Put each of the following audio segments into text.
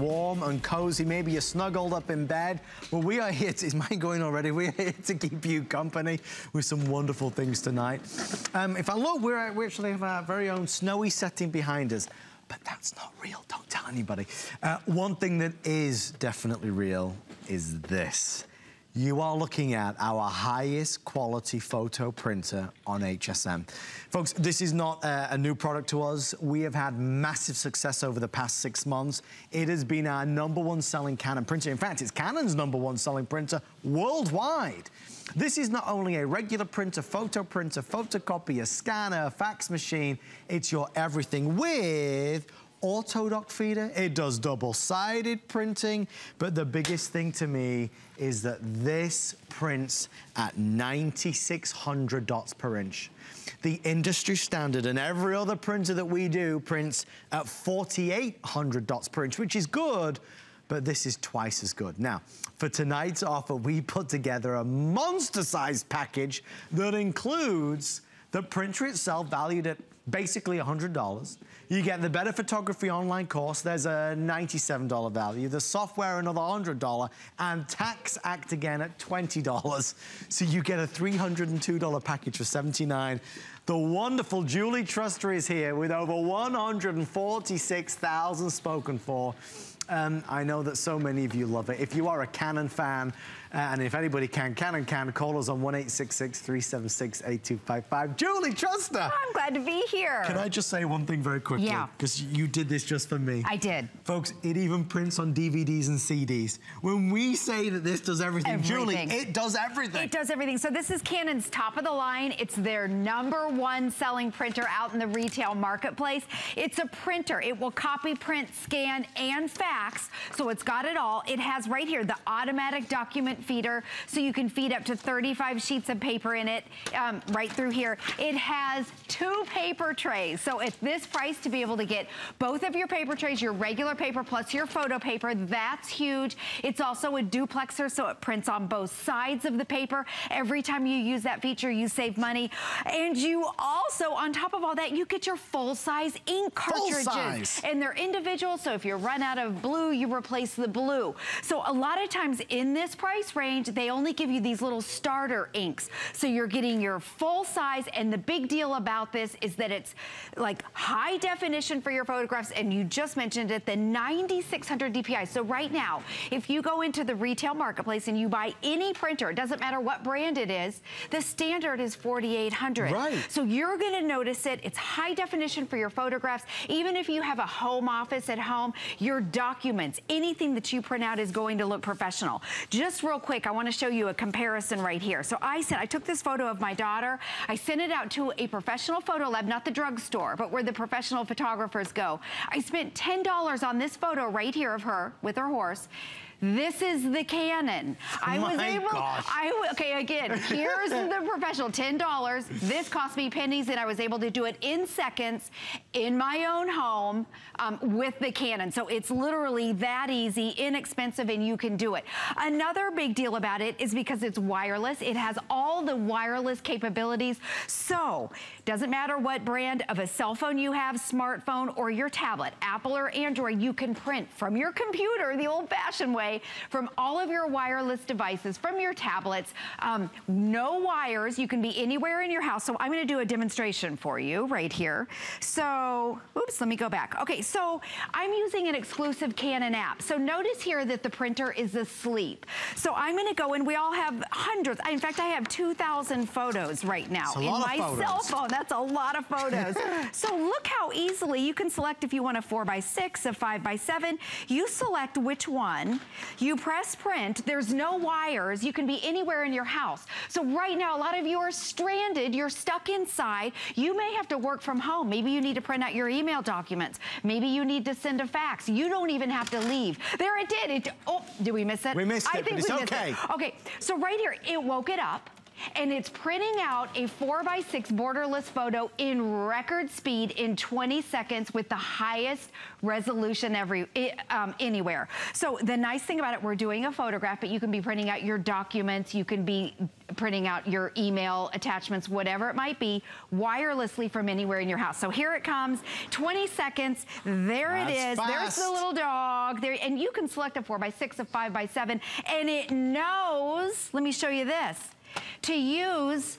warm and cozy. Maybe you're snuggled up in bed. Well, we are here to, is mine going already? We're here to keep you company with some wonderful things tonight. If I look, we actually have our very own snowy setting behind us. But that's not real, don't tell anybody. One thing that is definitely real is this. You are looking at our highest quality photo printer on HSN. Folks, this is not a new product to us. We have had massive success over the past 6 months. It has been our #1 selling Canon printer. In fact, it's Canon's #1 selling printer worldwide. This is not only a regular printer, photocopier, scanner, fax machine. It's your everything with Autodoc feeder. It does double-sided printing, but the biggest thing to me is that this prints at 9,600 dots per inch. The industry standard and every other printer that we do prints at 4,800 dots per inch, which is good, but this is twice as good. Now, for tonight's offer, we put together a monster-sized package that includes the printer itself, valued at basically $100. You get the Better Photography Online course, there's a $97 value, the software another $100, and Tax Act again at $20. So you get a $302 package for $79. The wonderful Julie Trustor is here with over 146,000 spoken for. I know that so many of you love it. If you are a Canon fan, and if anybody can, Canon can, call us on 1-866-376-8255. Julie Trustor! Oh, I'm glad to be here. Can I just say one thing very quickly? Yeah. Because you did this just for me. I did. Folks, it even prints on DVDs and CDs. When we say that this does everything. Julie, it does everything. It does everything. So this is Canon's top of the line. It's their #1 selling printer out in the retail marketplace. It's a printer. It will copy, print, scan, and fax. So it's got it all. It has right here the automatic document feeder, so you can feed up to 35 sheets of paper in it right through here. It has 2 paper trays, so at this price to be able to get both of your paper trays, your regular paper plus your photo paper, that's huge. It's also a duplexer, so it prints on both sides of the paper. Every time you use that feature, you save money. And you also, on top of all that, you get your full-size ink cartridges. And they're individual, so if you run out of blue, you replace the blue. So a lot of times in this price range, they only give you these little starter inks. So you're getting your full size, and the big deal about this is that it's like high definition for your photographs, and you just mentioned it, the 9,600 DPI. So right now, if you go into the retail marketplace and you buy any printer, it doesn't matter what brand it is, the standard is 4,800. Right. So you're gonna notice it, it's high definition for your photographs. Even if you have a home office at home, your documents, anything that you print out is going to look professional. Just real quick, I want to show you a comparison right here. So I took this photo of my daughter. I sent it out to a professional photo lab, not the drugstore, but where the professional photographers go. I spent $10 on this photo right here of her with her horse. This is the Canon. Okay, again, here's the professional, $10. This cost me pennies, and I was able to do it in seconds in my own home with the Canon. So it's literally that easy, inexpensive, and you can do it. Another big deal about it is because it's wireless. It has all the wireless capabilities. So doesn't matter what brand of a cell phone you have, smartphone, or your tablet, Apple or Android, you can print from your computer the old-fashioned way, from all of your wireless devices, from your tablets, no wires. You can be anywhere in your house. So I'm going to do a demonstration for you right here. So, oops, let me go back. Okay, so I'm using an exclusive Canon app. So notice here that the printer is asleep. So I'm going to go, and we all have hundreds. In fact, I have 2,000 photos right now in my cell phone. That's a lot of photos. So look how easily you can select if you want a 4x6, a 5x7. You select which one. You press print, there's no wires, you can be anywhere in your house. So right now, a lot of you are stranded, you're stuck inside, you may have to work from home, maybe you need to print out your email documents, maybe you need to send a fax, you don't even have to leave. There it did, oh, did we miss it? We missed it, but it's okay. Okay, so right here, it woke it up. and it's printing out a 4x6 borderless photo in record speed in 20 seconds with the highest resolution anywhere. So the nice thing about it, we're doing a photograph, but you can be printing out your documents, you can be printing out your email attachments, whatever it might be, wirelessly from anywhere in your house. So here it comes, 20 seconds, there it is, fast. There's the little dog, there, and you can select a 4x6, a 5x7, and it knows, let me show you this, to use,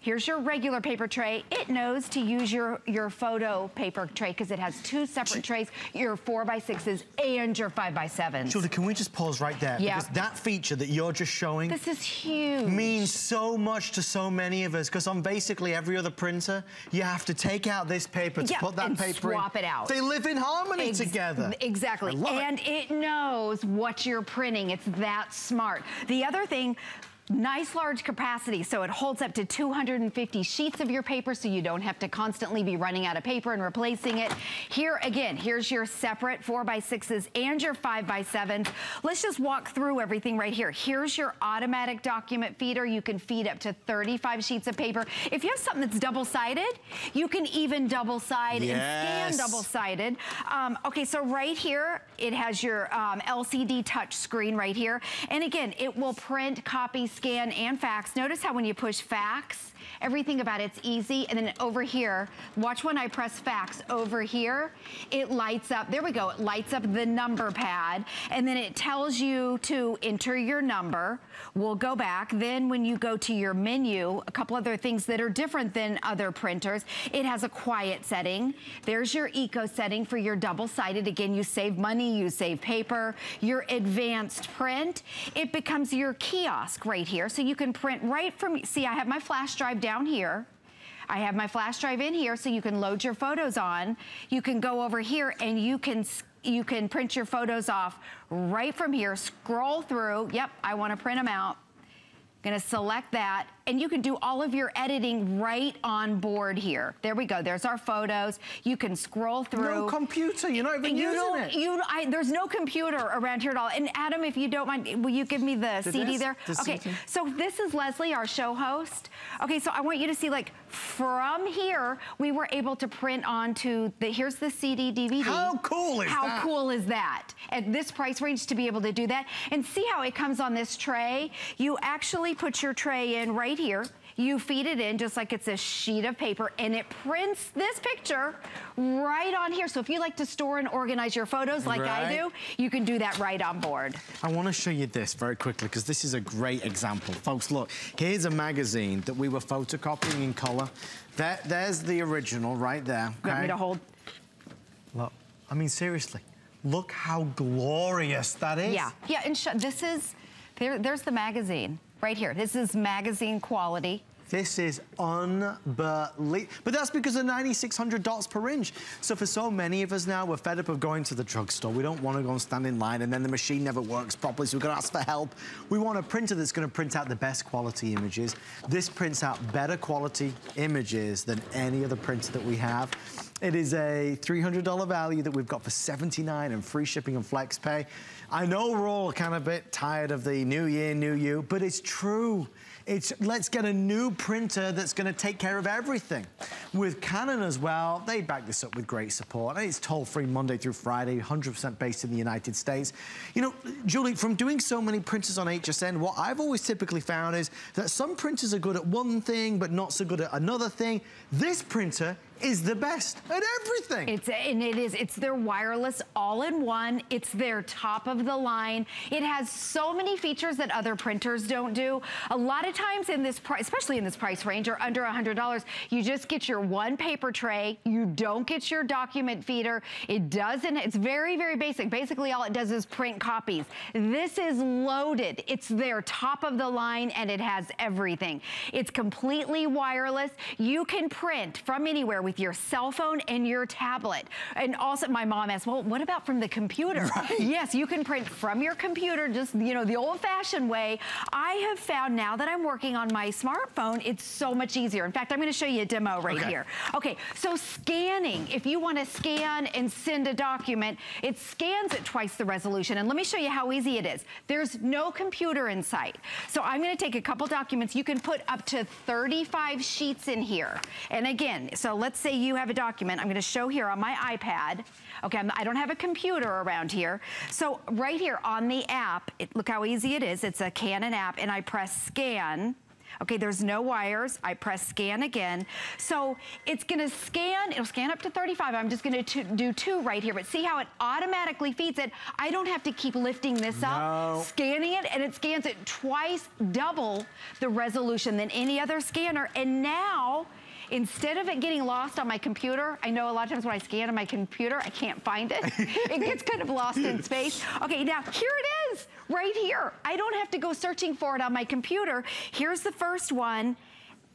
here's your regular paper tray. It knows to use your photo paper tray because it has two separate trays, your 4x6s and your 5x7s. Julie, can we just pause right there? Yeah. Because that feature that you're just showing, this is huge, means so much to so many of us, because on basically every other printer, you have to take out this paper to put that paper in. Swap it out. They live in harmony together. Exactly. And it knows what you're printing. It's that smart. The other thing, nice large capacity, so it holds up to 250 sheets of your paper, so you don't have to constantly be running out of paper and replacing it. Here again, here's your separate 4x6s and your 5x7s. Let's just walk through everything right here. Here's your automatic document feeder. You can feed up to 35 sheets of paper. If you have something that's double-sided, you can even double-side and scan double-sided. Okay, so right here, it has your LCD touch screen right here. And again, it will print, copy, scan, and fax. Notice how when you push fax, everything about it's easy. And then over here, watch when I press fax over here, it lights up. There we go. It lights up the number pad. And then it tells you to enter your number. We'll go back. Then when you go to your menu, a couple other things that are different than other printers. It has a quiet setting. There's your eco setting for your double-sided. Again, you save money, you save paper. Your advanced print, it becomes your kiosk right here, so you can print right from, see, I have my flash drive down here. I have my flash drive in here, so you can load your photos on. You can go over here and you can print your photos off right from here. Scroll through. Yep, I want to print them out. I'm going to select that, and you can do all of your editing right on board here. There we go. There's our photos. You can scroll through. No computer. You're not even using it. There's no computer around here at all. And Adam, if you don't mind, will you give me the CD there? Okay. So this is Leslie, our show host. Okay. So I want you to see, like, from here, we were able to print onto the, here's the CD DVD. How cool is that? How cool is that? At this price range to be able to do that. And see how it comes on this tray? You actually put your tray in right here. You feed it in just like it's a sheet of paper, and it prints this picture right on here. So if you like to store and organize your photos like I do, you can do that right on board. I want to show you this very quickly because this is a great example. Folks, look, here's a magazine that we were photocopying in color. There's the original right there. Okay? You want me to hold? Look, I mean, seriously, look how glorious that is. Yeah, yeah, and this is, there's the magazine. Right here, this is magazine quality. This is unbelievable. But that's because of 9,600 dots per inch. So for so many of us now, we're fed up of going to the drugstore. We don't want to go and stand in line, and then the machine never works properly, so we're going to ask for help. We want a printer that's going to print out the best quality images. This prints out better quality images than any other printer that we have. It is a $300 value that we've got for $79 and free shipping and flex pay. I know we're all kind of a bit tired of the new year, new you, but it's true. Let's get a new printer that's going to take care of everything. With Canon as well, they back this up with great support. It's toll-free Monday through Friday, 100% based in the United States. You know, Julie, from doing so many printers on HSN, what I've always typically found is that some printers are good at one thing, but not so good at another thing. This printer is the best at everything. It's their wireless all-in-one. It's their top of the line. It has so many features that other printers don't do. A lot of times in this price, especially in this price range or under $100, you just get your one paper tray. You don't get your document feeder. It's very, very basic. Basically all it does is print copies. This is loaded. It's their top of the line, and it has everything. It's completely wireless. You can print from anywhere. with your cell phone and your tablet. And also, my mom asked, well, what about from the computer? Right. Yes, you can print from your computer, just, you know, the old-fashioned way. I have found now that I'm working on my smartphone, it's so much easier. In fact, I'm going to show you a demo right here. Okay, so scanning. If you want to scan and send a document, it scans at twice the resolution. And let me show you how easy it is. There's no computer in sight. So I'm going to take a couple documents. You can put up to 35 sheets in here. And again, so let's say you have a document. I'm going to show here on my iPad. Okay, I don't have a computer around here. So right here on the app, look how easy it is. It's a Canon app, and I press scan. Okay, there's no wires. I press scan again. So it's going to scan. It'll scan up to 35. I'm just going to do 2 right here. But see how it automatically feeds it? I don't have to keep lifting this up, scanning it, and it scans it twice, double the resolution than any other scanner. And now, instead of it getting lost on my computer, I know a lot of times when I scan on my computer, I can't find it. It gets kind of lost in space. Okay, now here it is, right here. I don't have to go searching for it on my computer. Here's the first one.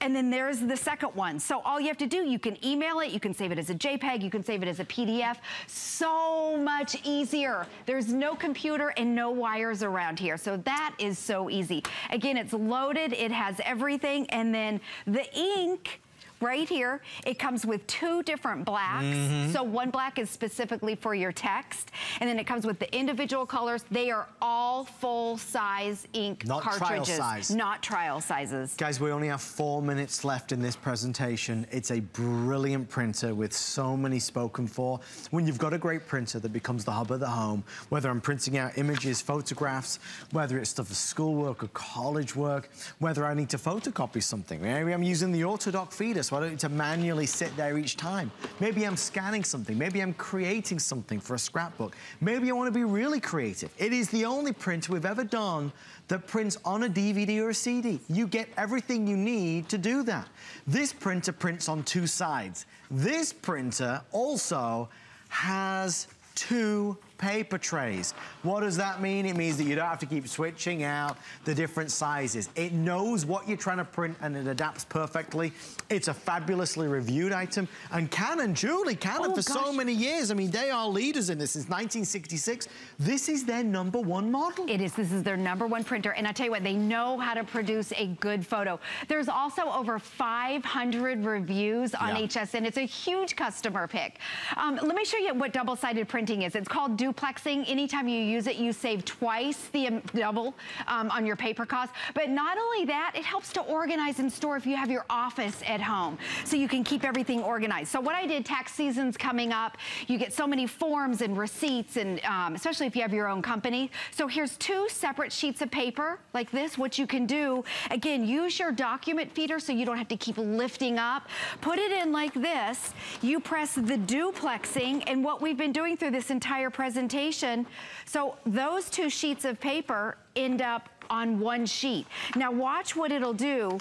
And then there's the second one. So all you have to do, you can email it, you can save it as a JPEG, you can save it as a PDF. So much easier. There's no computer and no wires around here. So that is so easy. Again, it's loaded, it has everything, and then the ink, right here, it comes with 2 different blacks. So one black is specifically for your text, and then it comes with the individual colors. They are all full-size ink cartridges. Not trial size. Not trial sizes. Guys, we only have 4 minutes left in this presentation. It's a brilliant printer with so many spoken for. When you've got a great printer that becomes the hub of the home, whether I'm printing out images, photographs, whether it's stuff for schoolwork or college work, whether I need to photocopy something. Maybe I'm using the Autodoc feeder, so I don't need to manually sit there each time. Maybe I'm scanning something. Maybe I'm creating something for a scrapbook. Maybe I want to be really creative. It is the only printer we've ever done that prints on a DVD or a CD. You get everything you need to do that. This printer prints on 2 sides. This printer also has 2 paper trays. What does that mean? It means that you don't have to keep switching out the different sizes. It knows what you're trying to print and it adapts perfectly. It's a fabulously reviewed item. And Canon, Julie, Canon for so many years. I mean, they are leaders in this since 1966. This is their #1 model. It is. This is their #1 printer. And I tell you what, they know how to produce a good photo. There's also over 500 reviews on HSN. It's a huge customer pick. Let me show you what double-sided printing is. It's called duplexing. Anytime you use it, you save twice the double on your paper cost. But not only that, it helps to organize and store if you have your office at home, so you can keep everything organized. So what I did, tax season's coming up. You get so many forms and receipts, and especially if you have your own company. So here's 2 separate sheets of paper like this. What you can do, again, use your document feeder so you don't have to keep lifting up. Put it in like this. You press the duplexing, and what we've been doing through this entire presentation, so those 2 sheets of paper end up on 1 sheet. Now watch what it'll do.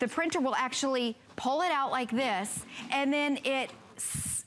The printer will actually pull it out like this, and then it,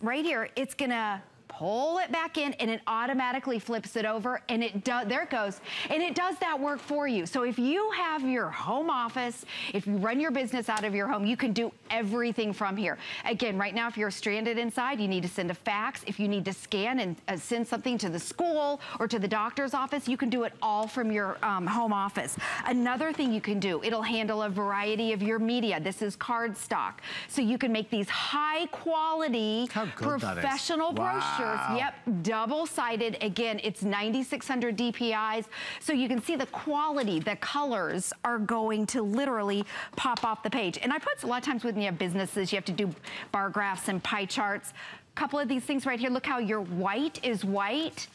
right here, it's gonna pull it back in, and it automatically flips it over, and it does, there it goes, and it does that work for you. So if you have your home office, if you run your business out of your home, you can do everything from here. Again, right now, if you're stranded inside, you need to send a fax. If you need to scan and send something to the school or to the doctor's office, you can do it all from your home office. Another thing you can do, it'll handle a variety of your media. This is cardstock. So you can make these high quality professional brochures. Yep, double-sided. Again, it's 9,600 DPIs, so you can see the quality, the colors are going to literally pop off the page. And I put a lot of times when you have businesses, you have to do bar graphs and pie charts. A couple of these things right here, look how your white is white.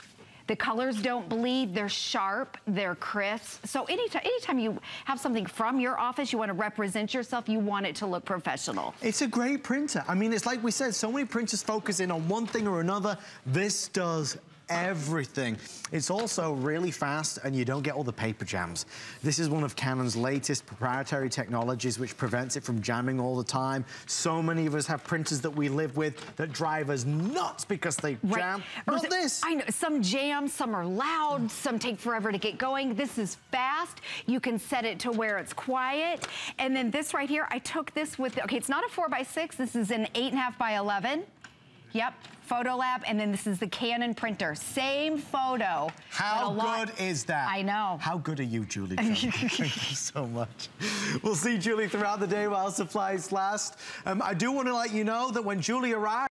The colors don't bleed, they're sharp, they're crisp. So anytime you have something from your office, you want to represent yourself, you want it to look professional. It's a great printer. I mean, it's like we said, so many printers focus in on one thing or another. This does everything. It's also really fast and you don't get all the paper jams. This is one of Canon's latest proprietary technologies which prevents it from jamming all the time. So many of us have printers that we live with that drive us nuts because they jam. Not this. I know, some jam, some are loud, some take forever to get going. This is fast. You can set it to where it's quiet. And then this right here, I took this with, okay, it's not a 4x6, this is an 8.5 by 11. Yep. Photo Lab, and then this is the Canon printer. Same photo. How good is that? I know. How good are you, Julie? Thank you so much. We'll see Julie throughout the day while supplies last. I do want to let you know that when Julie arrives,